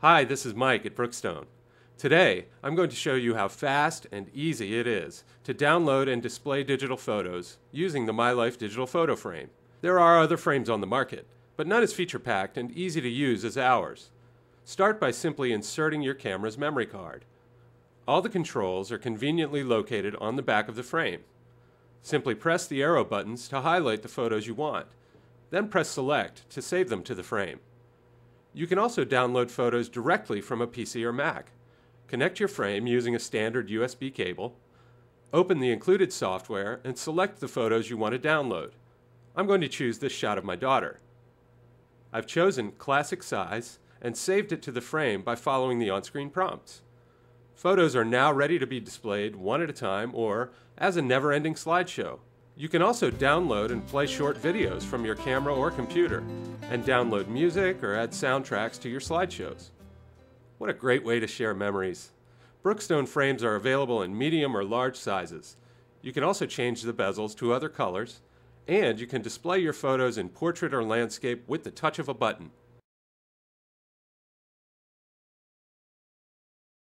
Hi, this is Mike at Brookstone. Today, I'm going to show you how fast and easy it is to download and display digital photos using the My Life Digital Photo Frame. There are other frames on the market, but none as feature-packed and easy to use as ours. Start by simply inserting your camera's memory card. All the controls are conveniently located on the back of the frame. Simply press the arrow buttons to highlight the photos you want, then press Select to save them to the frame. You can also download photos directly from a PC or Mac. Connect your frame using a standard USB cable, open the included software, and select the photos you want to download. I'm going to choose this shot of my daughter. I've chosen classic size and saved it to the frame by following the on-screen prompts. Photos are now ready to be displayed one at a time or as a never-ending slideshow. You can also download and play short videos from your camera or computer, and download music or add soundtracks to your slideshows. What a great way to share memories. Brookstone frames are available in medium or large sizes. You can also change the bezels to other colors, and you can display your photos in portrait or landscape with the touch of a button.